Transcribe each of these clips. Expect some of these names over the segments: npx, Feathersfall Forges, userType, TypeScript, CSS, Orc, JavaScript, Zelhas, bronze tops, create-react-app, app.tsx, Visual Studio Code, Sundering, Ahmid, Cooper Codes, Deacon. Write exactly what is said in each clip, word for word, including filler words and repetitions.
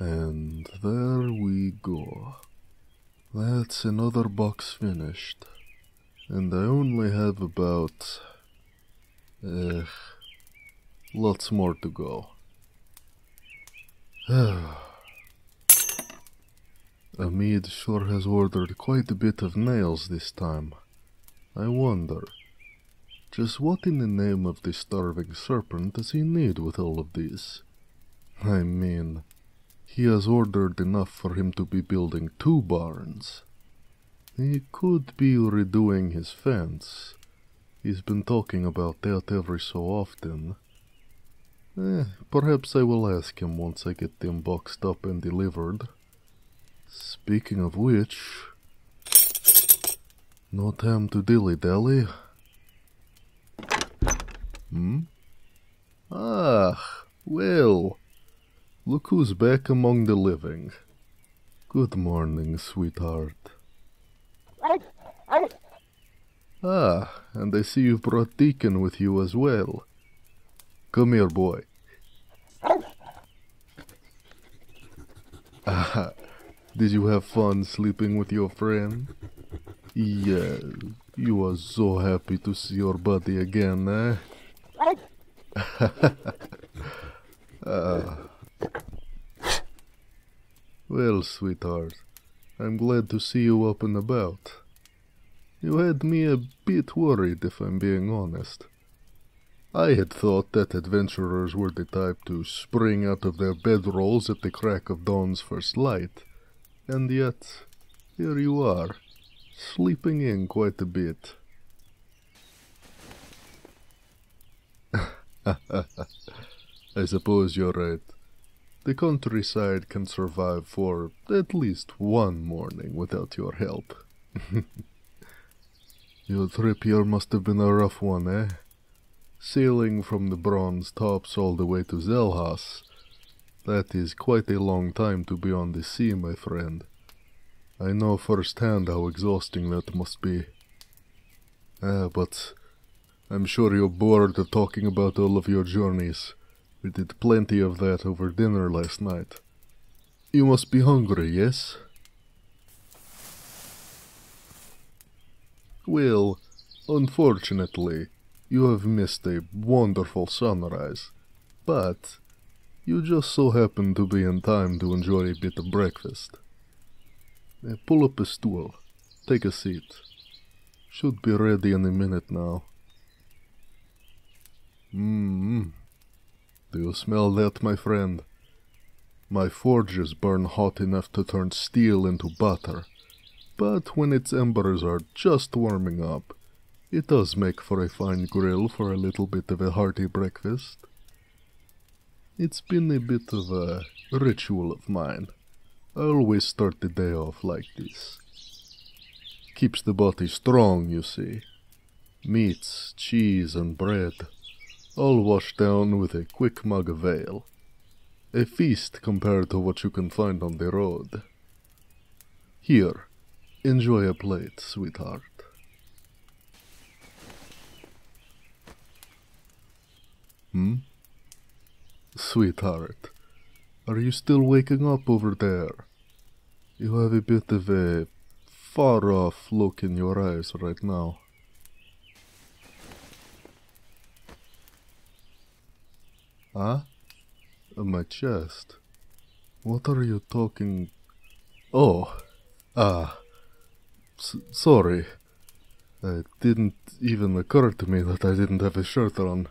And there we go. That's another box finished. And I only have about... Uh, lots more to go. Ahmid sure has ordered quite a bit of nails this time. I wonder, just what in the name of the starving serpent does he need with all of these? I mean, he has ordered enough for him to be building two barns. He could be redoing his fence. He's been talking about that every so often. Eh, perhaps I will ask him once I get them boxed up and delivered. Speaking of which... No time to dilly-dally. Hmm? Ah, well. Look who's back among the living. Good morning, sweetheart. Ah, and I see you've brought Deacon with you as well. Come here, boy. Ah, did you have fun sleeping with your friend? Yeah, you are so happy to see your buddy again, eh? uh, well, sweetheart, I'm glad to see you up and about. You had me a bit worried, if I'm being honest. I had thought that adventurers were the type to spring out of their bedrolls at the crack of dawn's first light, and yet, here you are, sleeping in quite a bit. I suppose you're right. The countryside can survive for at least one morning without your help. Your trip here must have been a rough one, eh? Sailing from the Bronze Tops all the way to Zelhas. That is quite a long time to be on the sea, my friend. I know firsthand how exhausting that must be. Ah, but... I'm sure you're bored of talking about all of your journeys. We did plenty of that over dinner last night. You must be hungry, yes? Well, unfortunately, you have missed a wonderful sunrise, but you just so happen to be in time to enjoy a bit of breakfast. Now pull up a stool, take a seat. Should be ready in a minute now. Mmm. Do you smell that, my friend? My forges burn hot enough to turn steel into butter, but when its embers are just warming up, it does make for a fine grill for a little bit of a hearty breakfast. It's been a bit of a ritual of mine. I always start the day off like this. Keeps the body strong, you see. Meats, cheese, and bread. All washed down with a quick mug of ale. A feast compared to what you can find on the road. Here, enjoy a plate, sweetheart. Hmm? Sweetheart, are you still waking up over there? You have a bit of a far-off look in your eyes right now. Huh? My chest? What are you talking... Oh! Ah! S sorry. It didn't even occur to me that I didn't have a shirt on.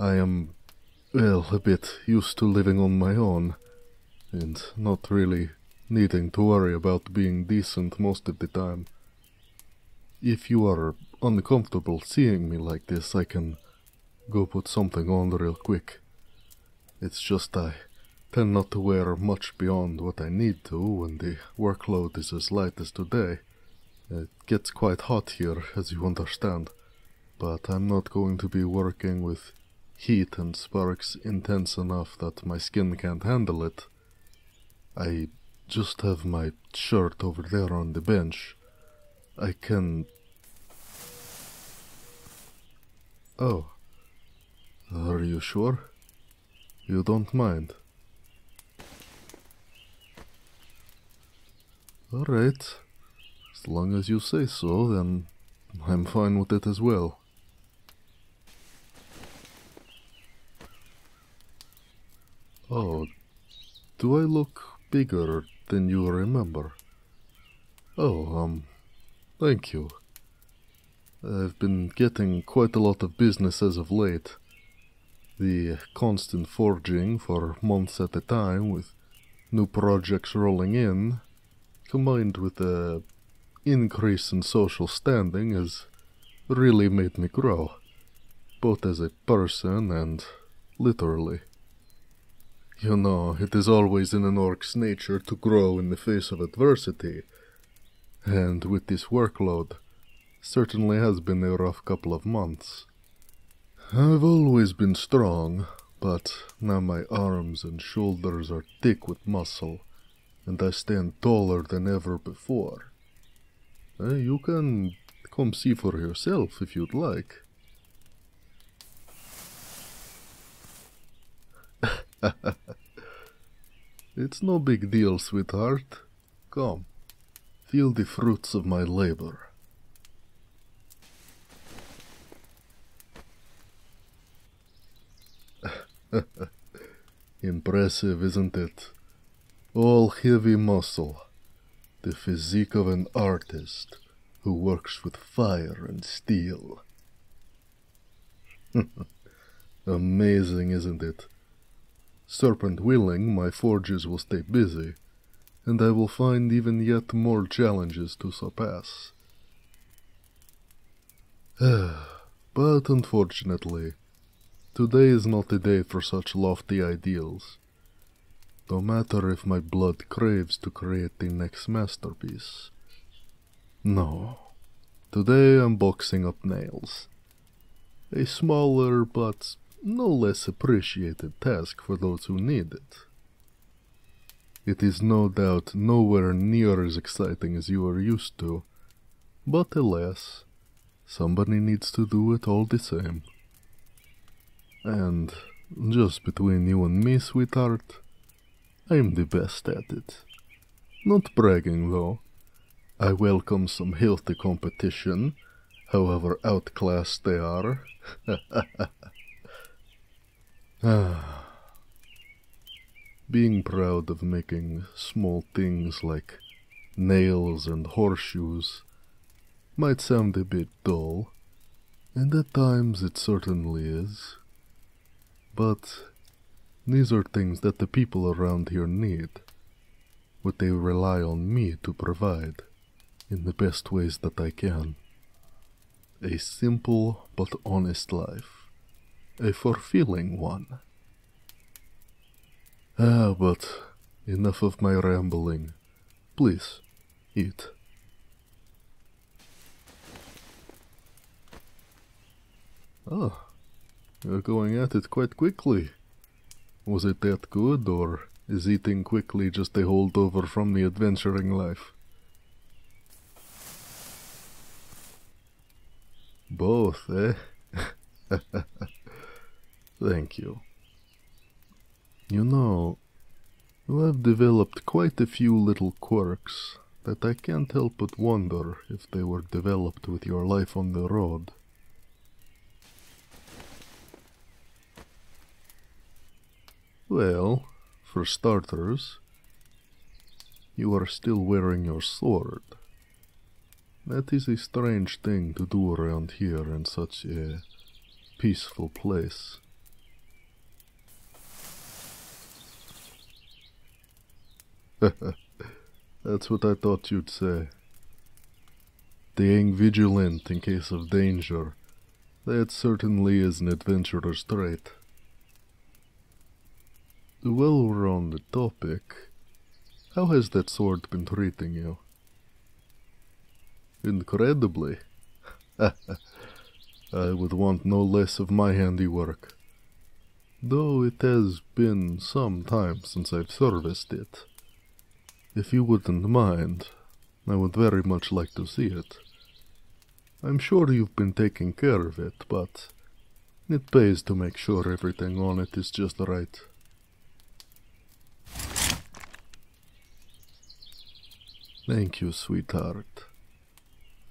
I am, well, a bit used to living on my own, and not really needing to worry about being decent most of the time. If you are uncomfortable seeing me like this, I can... go put something on real quick. It's just I tend not to wear much beyond what I need to when the workload is as light as today. It gets quite hot here, as you understand, but I'm not going to be working with heat and sparks intense enough that my skin can't handle it. I just have my shirt over there on the bench. I can... Oh. Are you sure? You don't mind? Alright. As long as you say so, then I'm fine with it as well. Oh, do I look bigger than you remember? Oh, um, thank you. I've been getting quite a lot of business as of late. The constant forging for months at a time with new projects rolling in, combined with the increase in social standing, has really made me grow, both as a person and literally. You know, it is always in an orc's nature to grow in the face of adversity, and with this workload, certainly has been a rough couple of months. I've always been strong, but now my arms and shoulders are thick with muscle, and I stand taller than ever before. Uh, you can come see for yourself if you'd like. It's no big deal, sweetheart. Come, feel the fruits of my labor. Impressive, isn't it? All heavy muscle. The physique of an artist who works with fire and steel. Amazing, isn't it? Serpent willing, my forges will stay busy, and I will find even yet more challenges to surpass. But unfortunately, today is not a day for such lofty ideals. No matter if my blood craves to create the next masterpiece. No. Today I'm boxing up nails. A smaller but no less appreciated task for those who need it. It is no doubt nowhere near as exciting as you are used to, but alas, somebody needs to do it all the same. And, just between you and me, sweetheart, I'm the best at it. Not bragging, though. I welcome some healthy competition, however outclassed they are. Being proud of making small things like nails and horseshoes might sound a bit dull, and at times it certainly is. But these are things that the people around here need, what they rely on me to provide, in the best ways that I can. A simple but honest life, a fulfilling one. Ah, but enough of my rambling. Please, eat. Oh. You're going at it quite quickly. Was it that good, or is eating quickly just a holdover from the adventuring life? Both, eh? Thank you. You know, I've developed quite a few little quirks that I can't help but wonder if they were developed with your life on the road. Well, for starters, you are still wearing your sword. That is a strange thing to do around here in such a peaceful place. That's what I thought you'd say. Staying vigilant in case of danger, that certainly is an adventurer's trait. Well, we're on the topic. How has that sword been treating you? Incredibly. I would want no less of my handiwork. Though it has been some time since I've serviced it. If you wouldn't mind, I would very much like to see it. I'm sure you've been taking care of it, but it pays to make sure everything on it is just right. Thank you, sweetheart.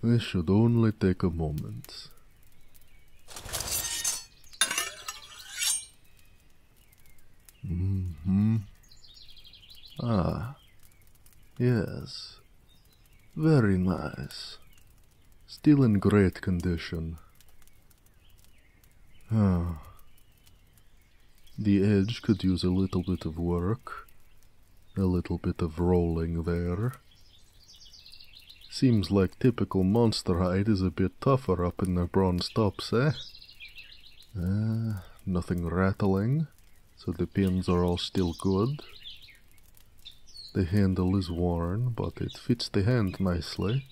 This should only take a moment. Mm-hmm. Ah. Yes. Very nice. Still in great condition. Ah. The edge could use a little bit of work. A little bit of rolling there. Seems like typical monster hide is a bit tougher up in the bronze tops, eh? Uh, nothing rattling, so the pins are all still good. The handle is worn, but it fits the hand nicely.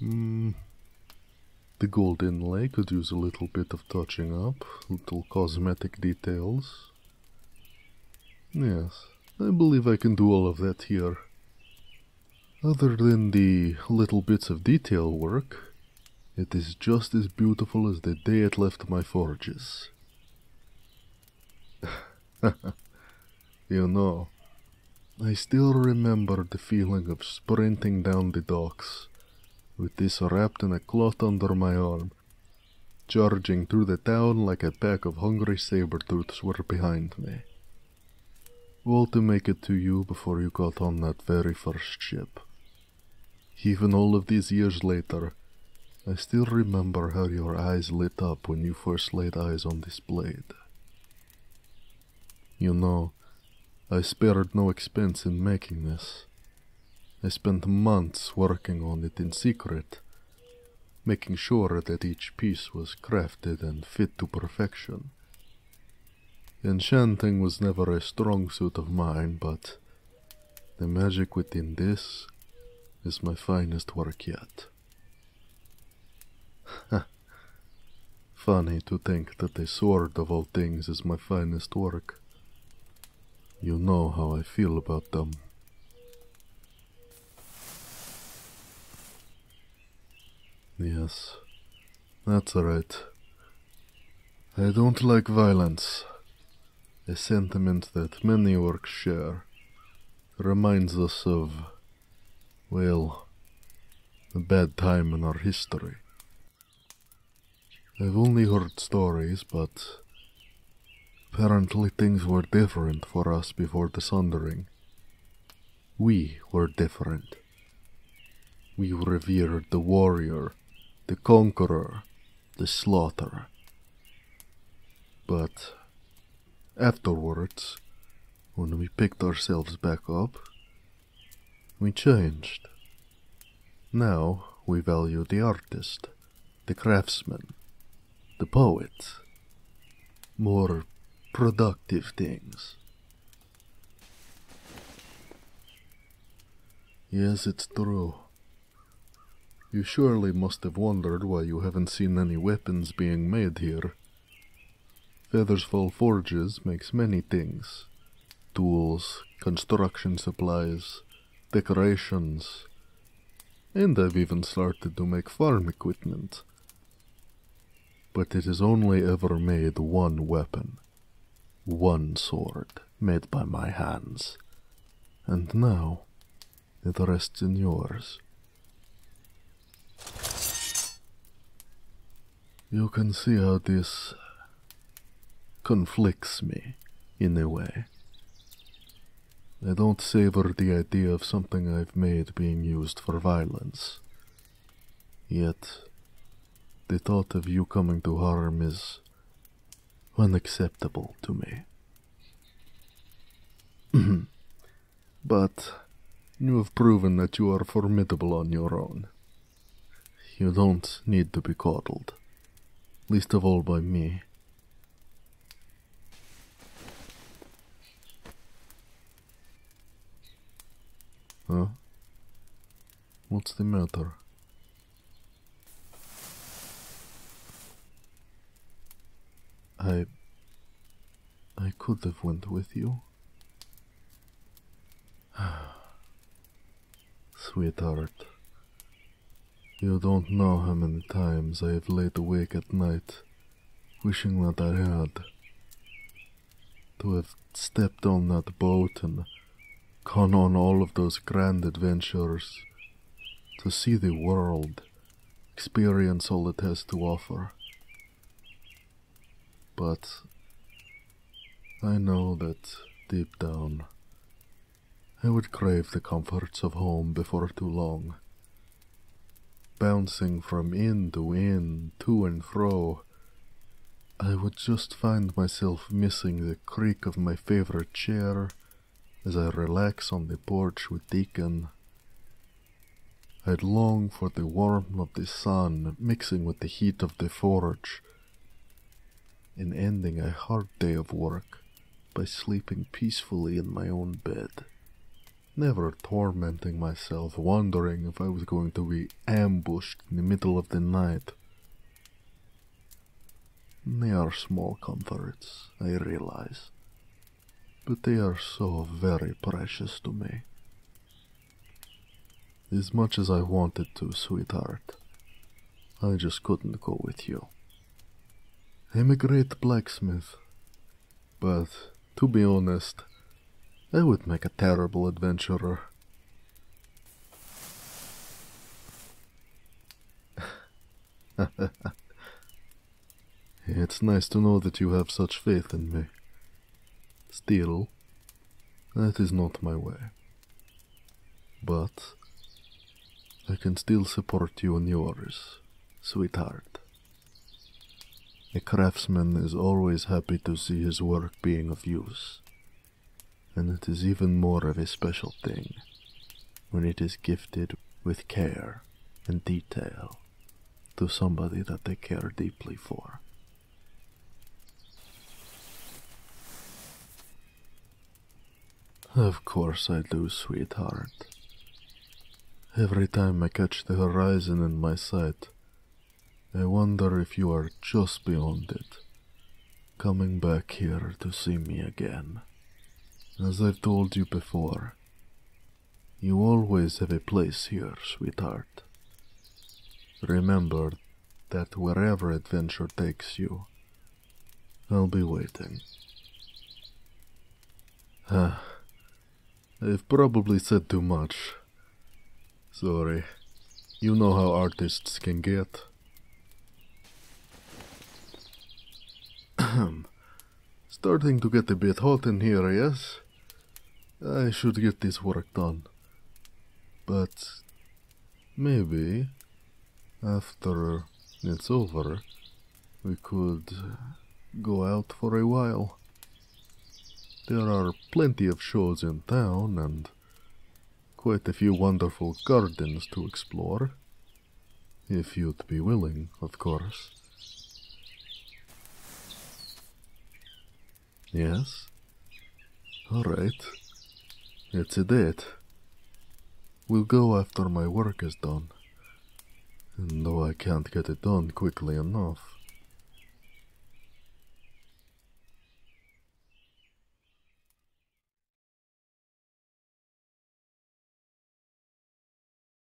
Mm. The gold inlay could use a little bit of touching up, little cosmetic details. Yes, I believe I can do all of that here. Other than the little bits of detail work, it is just as beautiful as the day it left my forges. You know, I still remember the feeling of sprinting down the docks, with this wrapped in a cloth under my arm, charging through the town like a pack of hungry saber-tooths were behind me. All to make it to you before you got on that very first ship. Even all of these years later, I still remember how your eyes lit up when you first laid eyes on this blade. You know, I spared no expense in making this. I spent months working on it in secret, making sure that each piece was crafted and fit to perfection. Enchanting was never a strong suit of mine, but the magic within this is my finest work yet. Funny to think that a sword of all things is my finest work. You know how I feel about them. Yes, that's right. I don't like violence. A sentiment that many works share, reminds us of, well, a bad time in our history. I've only heard stories, but apparently things were different for us before the Sundering. We were different. We revered the warrior, the conqueror, the slaughterer. But afterwards, when we picked ourselves back up, we changed. Now we value the artist, the craftsman, the poet, more productive things. Yes, it's true. You surely must have wondered why you haven't seen any weapons being made here. Feathersfall Forges makes many things. Tools, construction supplies, decorations, and I've even started to make farm equipment. But it has only ever made one weapon. One sword, made by my hands. And now, it rests in yours. You can see how this conflicts me, in a way. I don't savor the idea of something I've made being used for violence. Yet, the thought of you coming to harm is unacceptable to me. But you have proven that you are formidable on your own. You don't need to be coddled, least of all by me. Huh? What's the matter? I... I could have went with you. Sweetheart, you don't know how many times I have laid awake at night, wishing that I had. To have stepped on that boat and gone on all of those grand adventures, to see the world, experience all it has to offer. But I know that deep down, I would crave the comforts of home before too long. Bouncing from inn to inn, to and fro, I would just find myself missing the creak of my favorite chair as I relax on the porch with Deacon. I'd long for the warmth of the sun mixing with the heat of the forge, and ending a hard day of work by sleeping peacefully in my own bed. Never tormenting myself, wondering if I was going to be ambushed in the middle of the night. They are small comforts, I realize, but they are so very precious to me. As much as I wanted to, sweetheart, I just couldn't go with you. I'm a great blacksmith, but to be honest, I would make a terrible adventurer. It's nice to know that you have such faith in me. Still, that is not my way. But I can still support you in yours, sweetheart. A craftsman is always happy to see his work being of use. And it is even more of a special thing when it is gifted with care and detail to somebody that they care deeply for. Of course I do, sweetheart. Every time I catch the horizon in my sight, I wonder if you are just beyond it, coming back here to see me again. As I've told you before, you always have a place here, sweetheart. Remember that wherever adventure takes you, I'll be waiting. Ah, I've probably said too much. Sorry, you know how artists can get. Starting to get a bit hot in here, yes? I should get this work done. But maybe after it's over, we could go out for a while. There are plenty of shows in town and quite a few wonderful gardens to explore. If you'd be willing, of course. Yes? Alright. It's a date. We'll go after my work is done. And though I can't get it done quickly enough,